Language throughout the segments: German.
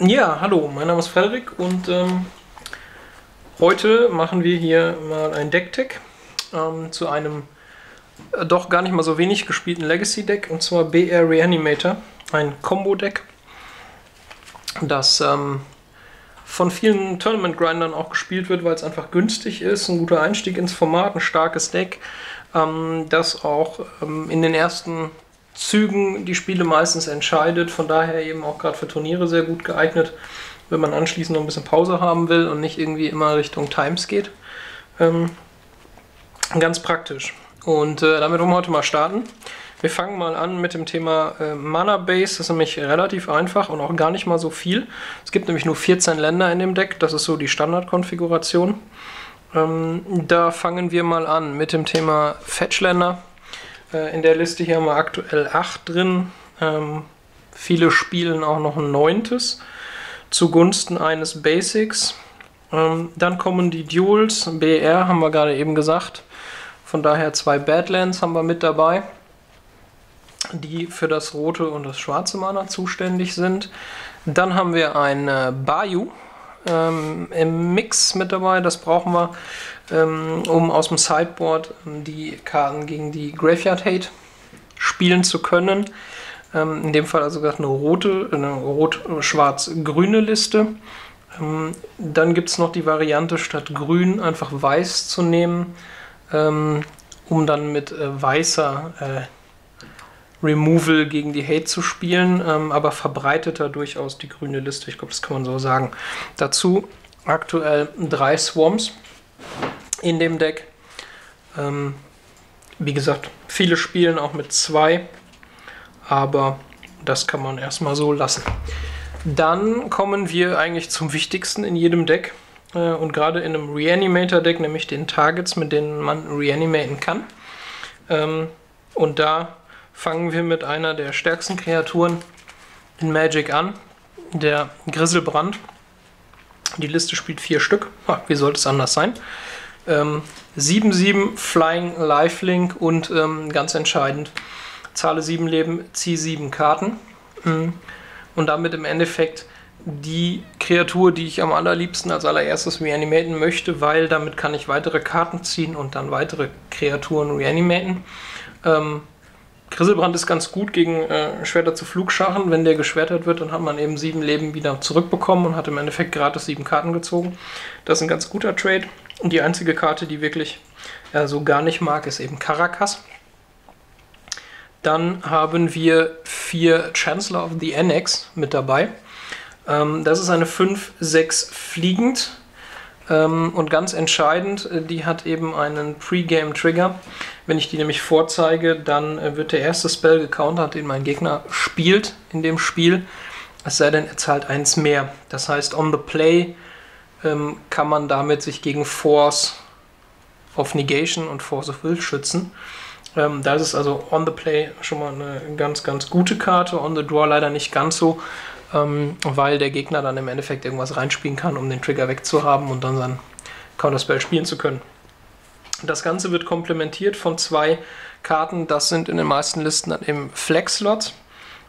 Ja, hallo, mein Name ist Frederik und heute machen wir hier mal ein Deck-Tech zu einem doch gar nicht mal so wenig gespielten Legacy-Deck, und zwar BR Reanimator, ein Combo-Deck, das von vielen Tournament-Grindern auch gespielt wird, weil es einfach günstig ist, ein guter Einstieg ins Format, ein starkes Deck, das auch in den ersten Zügen die Spiele meistens entscheidet, von daher eben auch gerade für Turniere sehr gut geeignet, wenn man anschließend noch ein bisschen Pause haben will und nicht irgendwie immer Richtung Times geht. Ganz praktisch. Und damit wollen wir heute mal starten. Wir fangen mal an mit dem Thema Mana Base. Das ist nämlich relativ einfach und auch gar nicht mal so viel. Es gibt nämlich nur 14 Länder in dem Deck, das ist so die Standardkonfiguration. Da fangen wir mal an mit dem Thema Fetchländer. In der Liste hier haben wir aktuell 8 drin. Viele spielen auch noch ein 9. zugunsten eines Basics. Dann kommen die Duels. BR haben wir gerade eben gesagt. Von daher 2 Badlands haben wir mit dabei, die für das rote und das schwarze Mana zuständig sind. Dann haben wir ein Bayou im Mix mit dabei. Das brauchen wir, um aus dem Sideboard die Karten gegen die Graveyard Hate spielen zu können. In dem Fall also gerade eine rote, eine rot-schwarz-grüne Liste. Dann gibt es noch die Variante, statt grün einfach weiß zu nehmen, um dann mit weißer Removal gegen die Hate zu spielen, aber verbreiteter durchaus die grüne Liste. Ich glaube, das kann man so sagen. Dazu aktuell 3 Swarms in dem Deck. Wie gesagt, viele spielen auch mit 2, aber das kann man erstmal so lassen. Dann kommen wir eigentlich zum Wichtigsten in jedem Deck und gerade in einem Reanimator-Deck, nämlich den Targets, mit denen man reanimaten kann. Und da fangen wir mit einer der stärksten Kreaturen in Magic an, der Griselbrand. Die Liste spielt 4 Stück. Ha, wie sollte es anders sein? 7/7, Flying, Lifelink und ganz entscheidend, zahle 7 Leben, ziehe 7 Karten. Und damit im Endeffekt die Kreatur, die ich am allerliebsten als allererstes reanimaten möchte, weil damit kann ich weitere Karten ziehen und dann weitere Kreaturen reanimaten. Griselbrand ist ganz gut gegen Schwerter zu Flugscharen. Wenn der geschwertert wird, dann hat man eben 7 Leben wieder zurückbekommen und hat im Endeffekt gratis 7 Karten gezogen. Das ist ein ganz guter Trade. Und die einzige Karte, die wirklich so gar nicht mag, ist eben Karakas. Dann haben wir 4 Chancellor of the Annex mit dabei. Das ist eine 5/6 fliegend. Und ganz entscheidend, die hat eben einen Pre-Game-Trigger. Wenn ich die nämlich vorzeige, dann wird der erste Spell gecountert, den mein Gegner spielt in dem Spiel. Es sei denn, er zahlt 1 mehr. Das heißt, on the play kann man damit sich gegen Force of Negation und Force of Will schützen. Da ist es also on the play schon mal eine ganz, ganz gute Karte. On the draw leider nicht ganz so. Weil der Gegner dann im Endeffekt irgendwas reinspielen kann, um den Trigger wegzuhaben und dann sein Counterspell spielen zu können. Das Ganze wird komplementiert von 2 Karten, das sind in den meisten Listen dann eben Flex-Slots.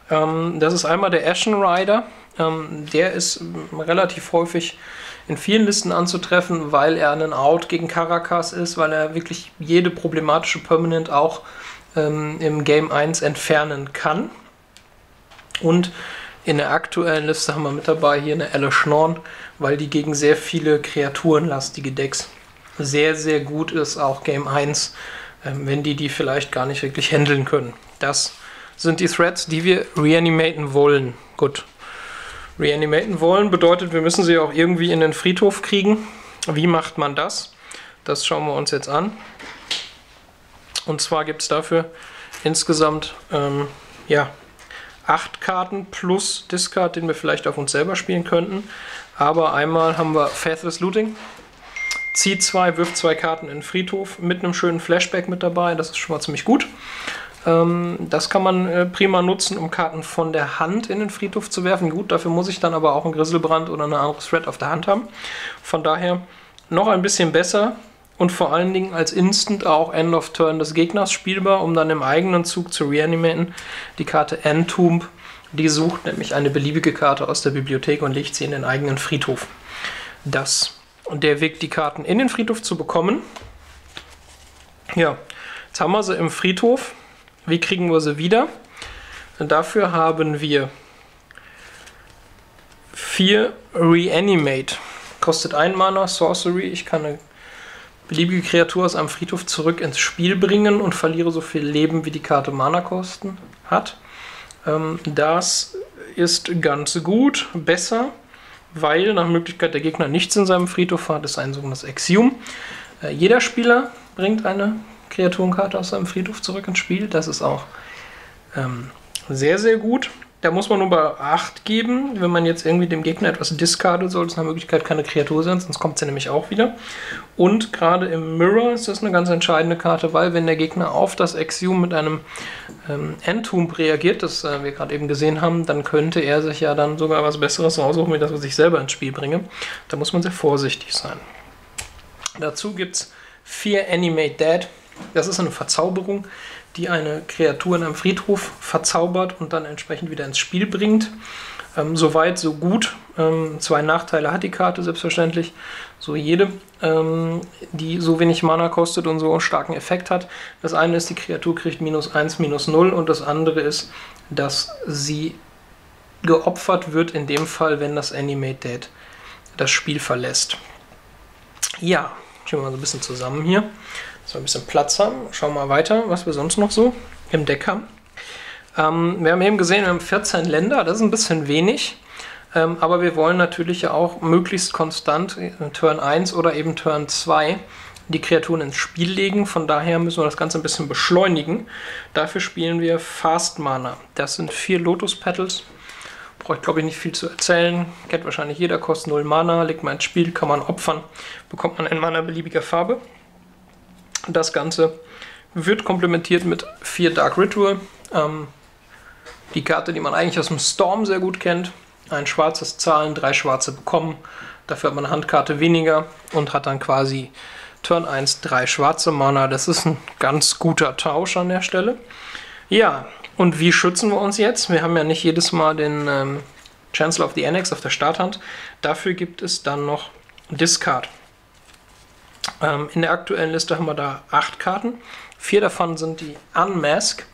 Das ist einmal der Ashen Rider, der ist relativ häufig in vielen Listen anzutreffen, weil er einen Out gegen Karakas ist, weil er wirklich jede problematische Permanent auch im Game 1 entfernen kann. Und in der aktuellen Liste haben wir mit dabei hier eine Elesh Norn, weil die gegen sehr viele kreaturenlastige Decks sehr, sehr gut ist, auch Game 1, wenn die vielleicht gar nicht wirklich handeln können. Das sind die Threads, die wir reanimaten wollen. Gut, reanimaten wollen bedeutet, wir müssen sie auch irgendwie in den Friedhof kriegen. Wie macht man das? Das schauen wir uns jetzt an. Und zwar gibt es dafür insgesamt, 8 Karten plus Discard, den wir vielleicht auf uns selber spielen könnten. Aber einmal haben wir Faithless Looting. Zieht 2, wirft 2 Karten in den Friedhof mit einem schönen Flashback mit dabei. Das ist schon mal ziemlich gut. Das kann man prima nutzen, um Karten von der Hand in den Friedhof zu werfen. Gut, dafür muss ich dann aber auch einen Griselbrand oder eine andere Thread auf der Hand haben. Von daher noch ein bisschen besser und vor allen Dingen als Instant auch End of Turn des Gegners spielbar, um dann im eigenen Zug zu reanimaten. Die Karte Entomb Die sucht nämlich eine beliebige Karte aus der Bibliothek und legt sie in den eigenen Friedhof. Der Weg, die Karten in den Friedhof zu bekommen. Ja, jetzt haben wir sie im Friedhof. Wie kriegen wir sie wieder? Und dafür haben wir 4 Reanimate. Kostet 1 Mana, Sorcery. Ich kann eine beliebige Kreatur aus einem Friedhof zurück ins Spiel bringen und verliere so viel Leben, wie die Karte Mana-Kosten hat. Das ist ganz gut, besser, weil nach Möglichkeit der Gegner nichts in seinem Friedhof hat. Das ist ein sogenanntes Exhume. Jeder Spieler bringt eine Kreaturenkarte aus seinem Friedhof zurück ins Spiel. Das ist auch sehr, sehr gut. Da muss man nur Beacht geben, wenn man jetzt irgendwie dem Gegner etwas discardet, soll es nach Möglichkeit keine Kreatur sein, sonst kommt sie nämlich auch wieder. Und gerade im Mirror ist das eine ganz entscheidende Karte, weil wenn der Gegner auf das Exhume mit einem Entomb reagiert, das wir gerade eben gesehen haben, dann könnte er sich ja dann sogar was Besseres raussuchen, wie das, was ich selber ins Spiel bringe. Da muss man sehr vorsichtig sein. Dazu gibt es 4 Animate Dead. Das ist eine Verzauberung, die eine Kreatur in einem Friedhof verzaubert und dann entsprechend wieder ins Spiel bringt. Soweit, so gut. 2 Nachteile hat die Karte selbstverständlich, so jede, die so wenig Mana kostet und so einen starken Effekt hat. Das eine ist, die Kreatur kriegt -1, -0 und das andere ist, dass sie geopfert wird, in dem Fall, wenn das Animate Dead das Spiel verlässt. Ja, schauen wir mal so ein bisschen zusammen hier. So ein bisschen Platz haben. Schauen wir mal weiter, was wir sonst noch so im Deck haben. Wir haben eben gesehen, wir haben 14 Länder, das ist ein bisschen wenig, aber wir wollen natürlich ja auch möglichst konstant Turn 1 oder eben Turn 2 die Kreaturen ins Spiel legen, von daher müssen wir das Ganze ein bisschen beschleunigen. Dafür spielen wir Fast Mana. Das sind 4 Lotus Petals. Braucht, glaube ich, nicht viel zu erzählen. Kennt wahrscheinlich jeder, kostet 0 Mana, legt man ins Spiel, kann man opfern, bekommt man ein Mana beliebiger Farbe. Das Ganze wird komplementiert mit 4 Dark Ritual. Die Karte, die man eigentlich aus dem Storm sehr gut kennt. Ein schwarzes Zahlen, 3 schwarze bekommen. Dafür hat man eine Handkarte weniger und hat dann quasi Turn 1, 3 schwarze Mana. Das ist ein ganz guter Tausch an der Stelle. Ja, und wie schützen wir uns jetzt? Wir haben ja nicht jedes Mal den Chancellor of the Annex auf der Starthand. Dafür gibt es dann noch Discard. In der aktuellen Liste haben wir da 8 Karten. 4 davon sind die Unmask.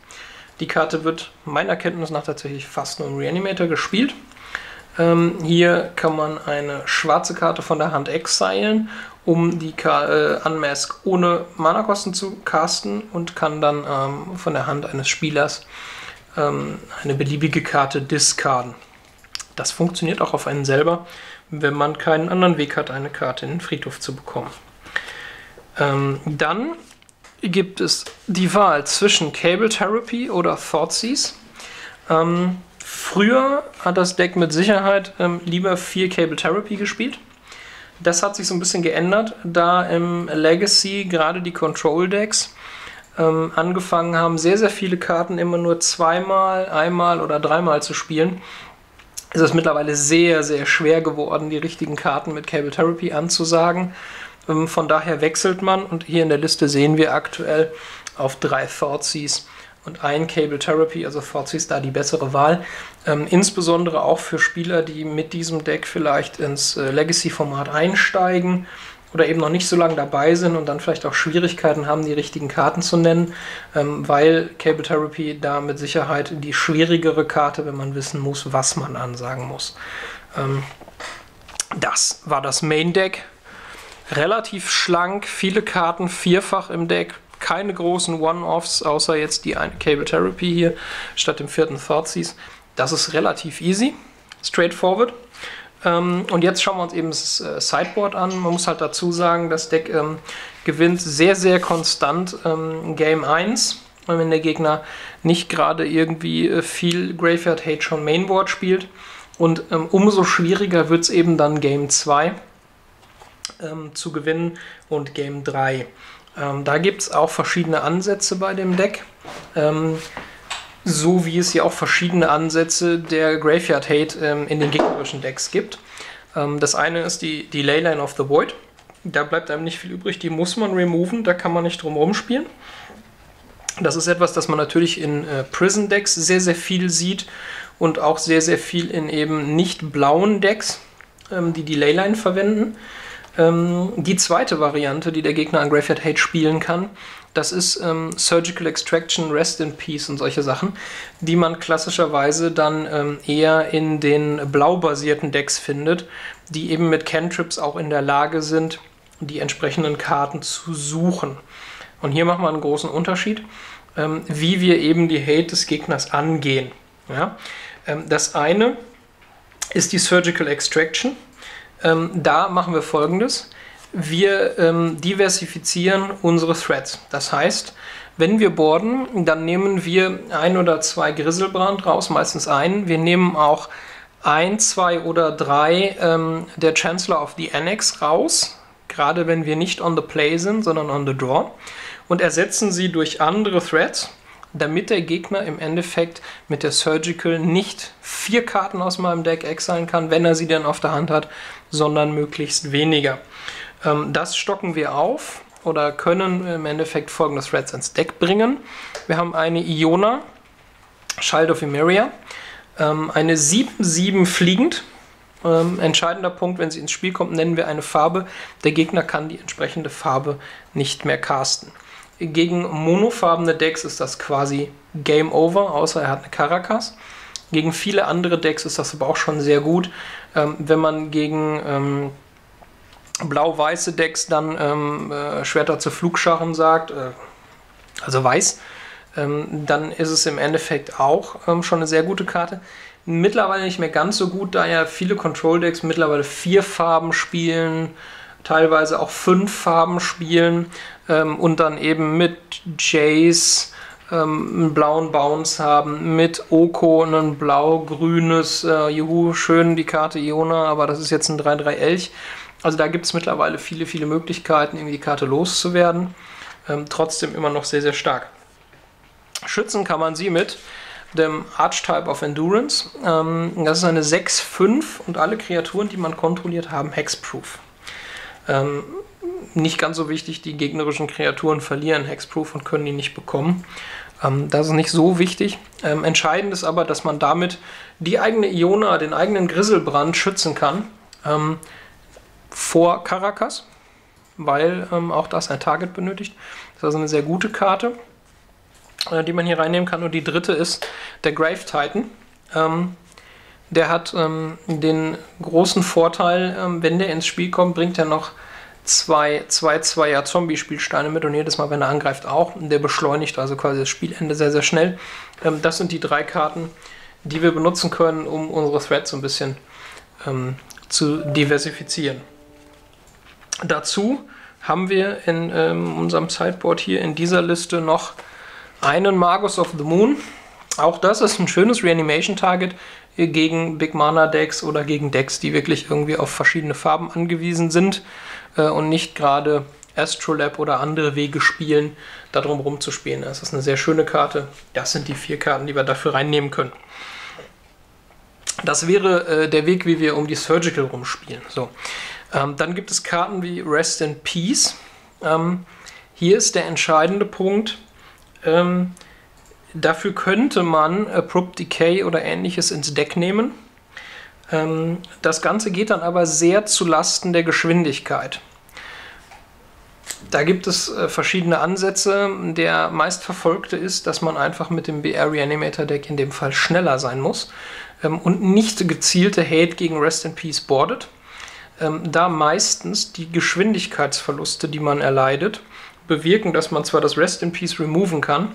Die Karte wird meiner Kenntnis nach tatsächlich fast nur im Reanimator gespielt. Hier kann man eine schwarze Karte von der Hand exilen, um die Unmask ohne Mana-Kosten zu casten und kann dann von der Hand eines Spielers eine beliebige Karte discarden. Das funktioniert auch auf einen selber, wenn man keinen anderen Weg hat, eine Karte in den Friedhof zu bekommen. Dann gibt es die Wahl zwischen Cabal Therapy oder Thoughtseize. Früher hat das Deck mit Sicherheit lieber 4 Cabal Therapy gespielt. Das hat sich so ein bisschen geändert, da im Legacy gerade die Control-Decks angefangen haben, sehr, sehr viele Karten immer nur 2-mal, 1-mal oder 3-mal zu spielen. Es ist mittlerweile sehr, sehr schwer geworden, die richtigen Karten mit Cabal Therapy anzusagen. Von daher wechselt man und hier in der Liste sehen wir aktuell auf 3 Thoughtseize und 1 Cabal Therapy, also Thoughtseize da die bessere Wahl. Insbesondere auch für Spieler, die mit diesem Deck vielleicht ins Legacy-Format einsteigen oder eben noch nicht so lange dabei sind und dann vielleicht auch Schwierigkeiten haben, die richtigen Karten zu nennen, weil Cabal Therapy da mit Sicherheit die schwierigere Karte, wenn man wissen muss, was man ansagen muss. Das war das Main-Deck. Relativ schlank, viele Karten, vierfach im Deck, keine großen One-Offs, außer jetzt die eine Cabal Therapy hier statt dem 4. Thoughtseize. Das ist relativ easy, straightforward. Und jetzt schauen wir uns eben das Sideboard an. Man muss halt dazu sagen, das Deck gewinnt sehr, sehr konstant Game 1. Wenn der Gegner nicht gerade irgendwie viel Graveyard Hate schon Mainboard spielt. Und umso schwieriger wird es eben dann Game 2. Zu gewinnen und Game 3. Da gibt es auch verschiedene Ansätze bei dem Deck, so wie es hier auch verschiedene Ansätze der Graveyard Hate in den gegnerischen Decks gibt. Das eine ist die Leyline of the Void. Da bleibt einem nicht viel übrig, die muss man removen, da kann man nicht drum rumspielen. Das ist etwas, das man natürlich in Prison-Decks sehr, sehr viel sieht und auch sehr, sehr viel in eben nicht blauen Decks, die die Leyline verwenden. Die zweite Variante, die der Gegner an Graveyard Hate spielen kann, das ist Surgical Extraction, Rest in Peace und solche Sachen, die man klassischerweise dann eher in den blau-basierten Decks findet, die eben mit Cantrips auch in der Lage sind, die entsprechenden Karten zu suchen. Und hier machen wir einen großen Unterschied, wie wir eben die Hate des Gegners angehen. Ja? Das eine ist die Surgical Extraction. Da machen wir Folgendes. Wir diversifizieren unsere Threads. Das heißt, wenn wir boarden, dann nehmen wir ein oder zwei Griselbrand raus, meistens einen. Wir nehmen auch ein, zwei oder drei der Chancellor of the Annex raus, gerade wenn wir nicht on the play sind, sondern on the draw, und ersetzen sie durch andere Threads, damit der Gegner im Endeffekt mit der Surgical nicht 4 Karten aus meinem Deck exilen kann, wenn er sie denn auf der Hand hat, sondern möglichst weniger. Das stocken wir auf oder können im Endeffekt folgende Threads ins Deck bringen. Wir haben eine Iona, Child of Emeria, eine 7-7 fliegend. Entscheidender Punkt, wenn sie ins Spiel kommt, nennen wir eine Farbe. Der Gegner kann die entsprechende Farbe nicht mehr casten. Gegen monofarbene Decks ist das quasi Game Over, außer er hat eine Karakas. Gegen viele andere Decks ist das aber auch schon sehr gut. Wenn man gegen blau-weiße Decks dann Schwerter zu Flugscharen sagt, also weiß, dann ist es im Endeffekt auch schon eine sehr gute Karte. Mittlerweile nicht mehr ganz so gut, da ja viele Control-Decks mittlerweile 4 Farben spielen, teilweise auch 5 Farben spielen und dann eben mit Jace einen blauen Bounce haben, mit Oko ein blau-grünes, juhu, schön die Karte Iona, aber das ist jetzt ein 3-3-Elch. Also da gibt es mittlerweile viele, viele Möglichkeiten, irgendwie die Karte loszuwerden. Trotzdem immer noch sehr, sehr stark. Schützen kann man sie mit dem Archetype of Endurance. Das ist eine 6-5 und alle Kreaturen, die man kontrolliert, haben Hexproof. Nicht ganz so wichtig, die gegnerischen Kreaturen verlieren Hexproof und können die nicht bekommen. Das ist nicht so wichtig. Entscheidend ist aber, dass man damit die eigene Iona, den eigenen Griselbrand schützen kann vor Karakas, weil auch das ein Target benötigt. Das ist also eine sehr gute Karte, die man hier reinnehmen kann. Und die dritte ist der Grave Titan. Der hat den großen Vorteil, wenn der ins Spiel kommt, bringt er noch zwei Zombie-Spielsteine mit und jedes Mal, wenn er angreift, auch. Der beschleunigt also quasi das Spielende sehr, sehr schnell. Das sind die 3 Karten, die wir benutzen können, um unsere Threads so ein bisschen zu diversifizieren. Dazu haben wir in unserem Sideboard hier in dieser Liste noch einen Magus of the Moon. Auch das ist ein schönes Reanimation-Target gegen Big-Mana-Decks oder gegen Decks, die wirklich irgendwie auf verschiedene Farben angewiesen sind und nicht gerade Astrolab oder andere Wege spielen, darum rumzuspielen. Das ist eine sehr schöne Karte. Das sind die 4 Karten, die wir dafür reinnehmen können. Das wäre der Weg, wie wir um die Surgical rumspielen. So. Dann gibt es Karten wie Rest in Peace. Hier ist der entscheidende Punkt. Dafür könnte man Abrupt Decay oder ähnliches ins Deck nehmen. Das Ganze geht dann aber sehr zu Lasten der Geschwindigkeit. Da gibt es verschiedene Ansätze. Der meistverfolgte ist, dass man einfach mit dem BR Reanimator Deck in dem Fall schneller sein muss und nicht gezielte Hate gegen Rest in Peace boardet, da meistens die Geschwindigkeitsverluste, die man erleidet, bewirken, dass man zwar das Rest in Peace removen kann,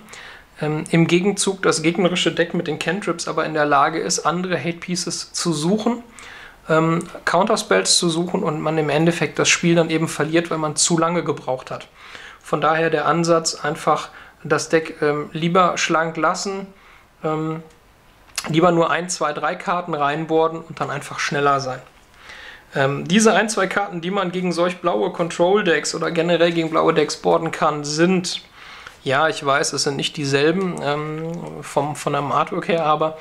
im Gegenzug das gegnerische Deck mit den Cantrips aber in der Lage ist, andere Hate Pieces zu suchen, Counterspells zu suchen und man im Endeffekt das Spiel dann eben verliert, weil man zu lange gebraucht hat. Von daher der Ansatz, einfach das Deck lieber schlank lassen, lieber nur 1, 2, 3 Karten reinboarden und dann einfach schneller sein. Diese 1-2 Karten, die man gegen solch blaue Control-Decks oder generell gegen blaue Decks boarden kann, sind, ja, ich weiß, es sind nicht dieselben von einem Artwork her, aber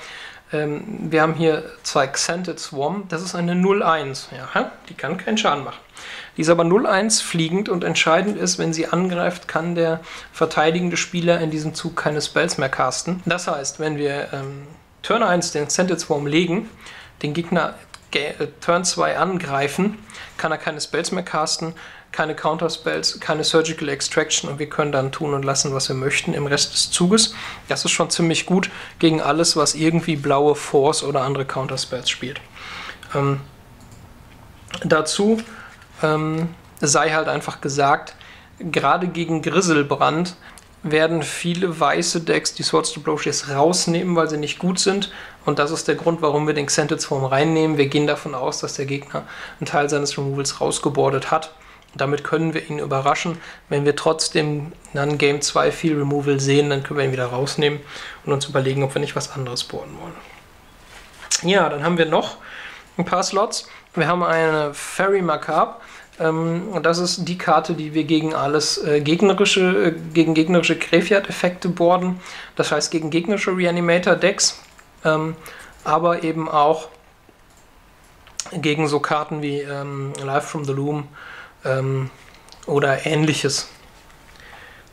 wir haben hier 2 Xantid Swarm, das ist eine 0-1, ja, die kann keinen Schaden machen. Die ist aber 0-1 fliegend und entscheidend ist, wenn sie angreift, kann der verteidigende Spieler in diesem Zug keine Spells mehr casten. Das heißt, wenn wir Turn 1 den Xantid Swarm legen, den Gegner Turn 2 angreifen, kann er keine Spells mehr casten, keine Counterspells, keine Surgical Extraction und wir können dann tun und lassen, was wir möchten im Rest des Zuges. Das ist schon ziemlich gut gegen alles, was irgendwie blaue Force oder andere Counterspells spielt. Dazu sei halt einfach gesagt, gerade gegen Griselbrand werden viele weiße Decks die Swords to Plowshares rausnehmen, weil sie nicht gut sind. Und das ist der Grund, warum wir den Xantid Swarm reinnehmen. Wir gehen davon aus, dass der Gegner einen Teil seines Removals rausgebordet hat. Damit können wir ihn überraschen. Wenn wir trotzdem dann Game 2 viel Removal sehen, dann können wir ihn wieder rausnehmen und uns überlegen, ob wir nicht was anderes boarden wollen. Ja, dann haben wir noch ein paar Slots. Wir haben eine Fairy Macabre. Das ist die Karte, die wir gegen alles gegen gegnerische Graveyard-Effekte boarden. Das heißt gegen gegnerische Reanimator-Decks, aber eben auch gegen so Karten wie Live from the Loom oder ähnliches.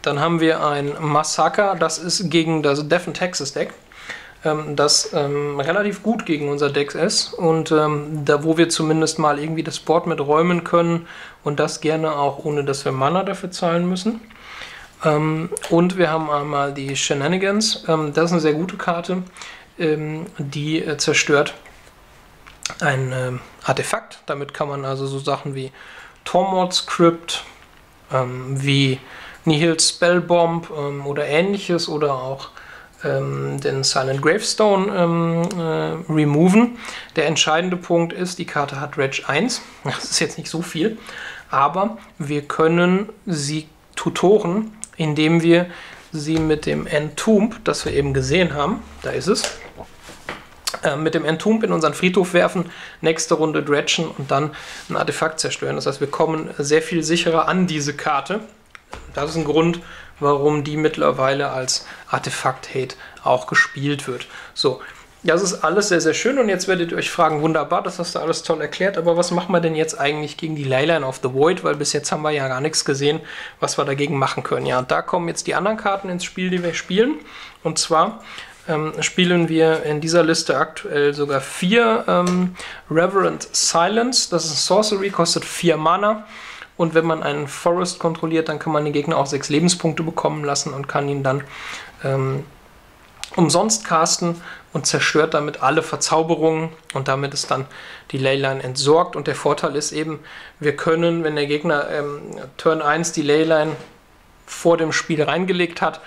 Dann haben wir ein Massacre, das ist gegen das Death and Taxes Deck, das relativ gut gegen unser Deck ist und da wo wir zumindest mal irgendwie das Board mit räumen können und das gerne auch ohne, dass wir Mana dafür zahlen müssen. Und wir haben einmal die Shenanigans, das ist eine sehr gute Karte, die zerstört ein Artefakt, damit kann man also so Sachen wie Tormod's Crypt, wie Nihil's Spellbomb oder ähnliches oder auch den Silent Gravestone removen. Der entscheidende Punkt ist, die Karte hat Reg 1, das ist jetzt nicht so viel, aber wir können sie tutoren, indem wir sie mit dem Entomb, das wir eben gesehen haben, da ist es, mit dem Entomb in unseren Friedhof werfen, nächste Runde dredgen und dann ein Artefakt zerstören. Das heißt, wir kommen sehr viel sicherer an diese Karte. Das ist ein Grund, warum die mittlerweile als Artefakt-Hate auch gespielt wird. So, das ist alles sehr, sehr schön und jetzt werdet ihr euch fragen, wunderbar, das hast du alles toll erklärt, aber was machen wir denn jetzt eigentlich gegen die Leyline of the Void, weil bis jetzt haben wir ja gar nichts gesehen, was wir dagegen machen können. Ja, und da kommen jetzt die anderen Karten ins Spiel, die wir spielen, und zwar spielen wir in dieser Liste aktuell sogar 4 Reverend Silence, das ist Sorcery, kostet 4 Mana und wenn man einen Forest kontrolliert, dann kann man den Gegner auch 6 Lebenspunkte bekommen lassen und kann ihn dann umsonst casten und zerstört damit alle Verzauberungen und damit ist dann die Leyline entsorgt und der Vorteil ist eben, wir können, wenn der Gegner Turn 1 die Leyline vor dem Spiel reingelegt hat,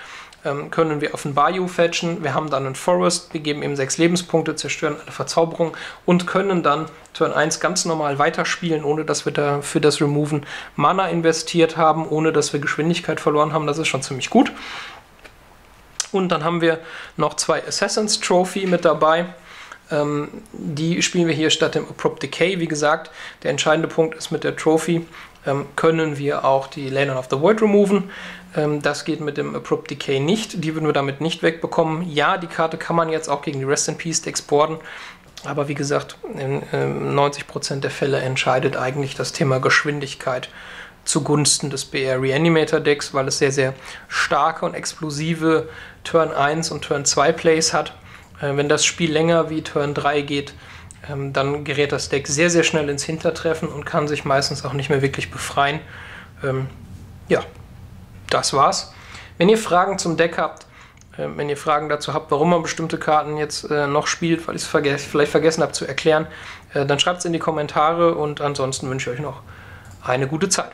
können wir auf den Bayou fetchen, wir haben dann einen Forest, wir geben ihm 6 Lebenspunkte, zerstören alle Verzauberungen und können dann Turn 1 ganz normal weiterspielen, ohne dass wir da für das Removen Mana investiert haben, ohne dass wir Geschwindigkeit verloren haben, das ist schon ziemlich gut. Und dann haben wir noch 2 Assassin's Trophy mit dabei, die spielen wir hier statt dem Abrupt Decay, wie gesagt, der entscheidende Punkt ist mit der Trophy, können wir auch die Leyline of the Void removen. Das geht mit dem Abrupt Decay nicht, die würden wir damit nicht wegbekommen. Ja, die Karte kann man jetzt auch gegen die Rest in Peace Decks boarden, aber wie gesagt, in 90% der Fälle entscheidet eigentlich das Thema Geschwindigkeit zugunsten des BR Reanimator Decks, weil es sehr, sehr starke und explosive Turn 1 und Turn 2 Plays hat. Wenn das Spiel länger wie Turn 3 geht, dann gerät das Deck sehr, sehr schnell ins Hintertreffen und kann sich meistens auch nicht mehr wirklich befreien. Ja, das war's. Wenn ihr Fragen zum Deck habt, wenn ihr Fragen dazu habt, warum man bestimmte Karten jetzt noch spielt, weil ich es vielleicht vergessen habe zu erklären, dann schreibt es in die Kommentare und ansonsten wünsche ich euch noch eine gute Zeit.